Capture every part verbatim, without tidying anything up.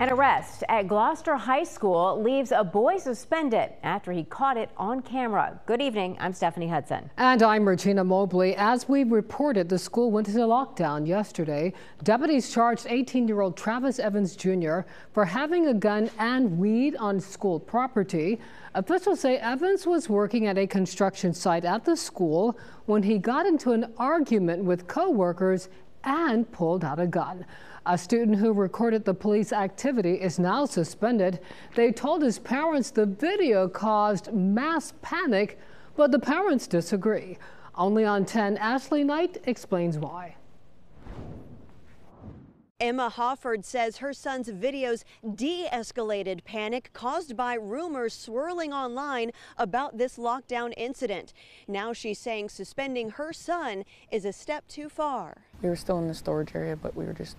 An arrest at Gloucester High School leaves a boy suspended after he caught it on camera. Good evening. I'm Stephanie Hudson. And I'm Regina Mobley. As we reported, the school went into lockdown yesterday. Deputies charged eighteen-year-old Travis Evans Junior for having a gun and weed on school property. Officials say Evans was working at a construction site at the school when he got into an argument with co-workers and pulled out a gun. A student who recorded the police activity is now suspended. They told his parents the video caused mass panic, but the parents disagree. Only on ten, Ashley Knight explains why. Emma Hofford says her son's videos de-escalated panic caused by rumors swirling online about this lockdown incident. Now she's saying suspending her son is a step too far. We were still in the storage area, but we were just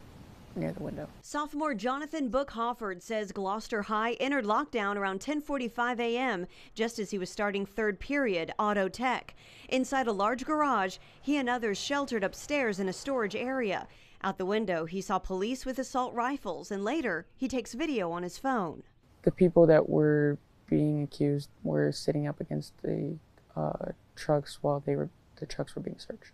near the window. Sophomore Jonathan Book-Hofford says Gloucester High entered lockdown around ten forty-five a m just as he was starting third period auto tech. Inside a large garage, he and others sheltered upstairs in a storage area. Out the window, he saw police with assault rifles, and later, he takes video on his phone. The people that were being accused were sitting up against the uh, trucks while they were the trucks were being searched.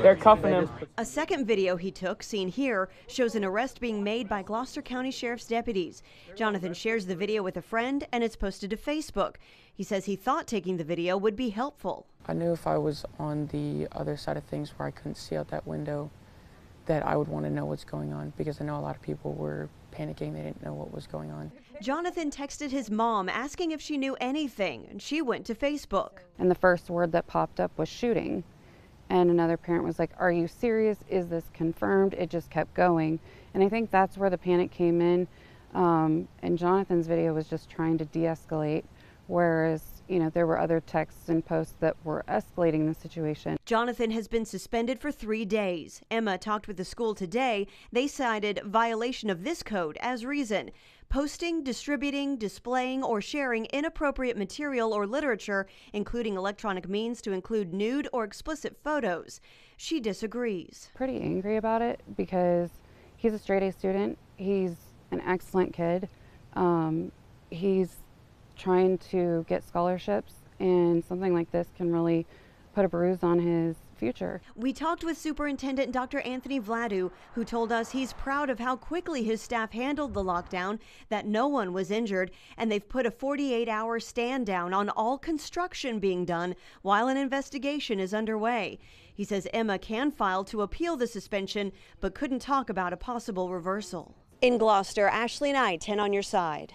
They're cuffing him. A second video he took, seen here, shows an arrest being made by Gloucester County Sheriff's deputies. Jonathan shares the video with a friend, and it's posted to Facebook. He says he thought taking the video would be helpful. I knew if I was on the other side of things where I couldn't see out that window, that I would want to know what's going on, because I know a lot of people were panicking. They didn't know what was going on. Jonathan texted his mom asking if she knew anything, and she went to Facebook. And the first word that popped up was shooting. And another parent was like, "Are you serious? Is this confirmed?" It just kept going. And I think that's where the panic came in. Um, and Jonathan's video was just trying to de-escalate, whereas you know, there were other texts and posts that were escalating the situation. Jonathan has been suspended for three days. Emma talked with the school today. They cited violation of this code as reason. Posting, distributing, displaying, or sharing inappropriate material or literature, including electronic means to include nude or explicit photos. She disagrees. Pretty angry about it because he's a straight A student. He's an excellent kid. Um, he's trying to get scholarships, and something like this can really put a bruise on his future. We talked with Superintendent Doctor Anthony Vladu, who told us he's proud of how quickly his staff handled the lockdown, that no one was injured, and they've put a forty-eight hour stand down on all construction being done while an investigation is underway. He says Emma can file to appeal the suspension, but couldn't talk about a possible reversal. In Gloucester, Ashley Knight, ten on your side.